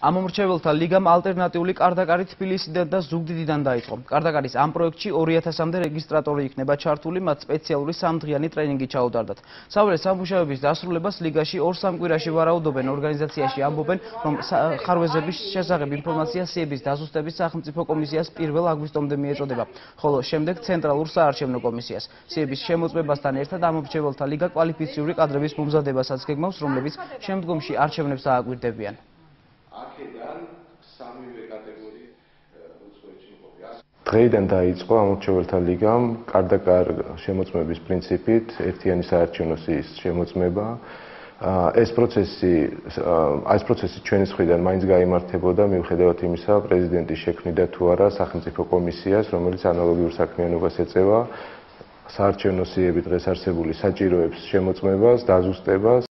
ამომრჩეველთა ლიგამ ალტერნატიული კარდაკარი თბილისიდან და ზუგდიდიდან დაიწყო. Კარდაკარის ამ პროექტში 2000-მდე რეგისტრატორი იქნება ჩართული, მათ სპეციალური 3-დღიანი ტრენინგი ჩაუტარდათ. საველე სამუშაოების დასრულებას ლიგაში 2-3 კვირაში ვარაუდობენ, ორგანიზაციაში ამბობენ, რომ ხარვეზების შესახებ ინფორმაცია სიების დაზუსტების სახელმწიფო კომისიას 1 აგვისტომდე მიეწოდება, ხოლო შემდეგ ცენტრალურ საარჩევნო კომისიას. სიების შემოწმებასთან ერთად ამომრჩეველთა ლიგა კვალიფიციური კადრების მომზადებასაც გეგმავს, რომლებიც შემდგომში არჩევნებს ააკვირდებიან. დღეიდან დაიწყო ამომრჩეველთა ლიგამ კარდაკარ შემოწმების პრინციპით ერთიანი საარჩევნო სიის შემოწმება. ეს პროცესი ჩვენის მხრიდან მაინც გამართებოდა მიუხედავად იმისა, პრეზიდენტის შექმნიდა თუ არა სახელმწიფო კომისიას, რომელიც ანალოგიურ საქმიანობას ეწევა საარჩევნო სიები დღეს არსებული საჭიროებს შემოწმებას, დაზუსტებას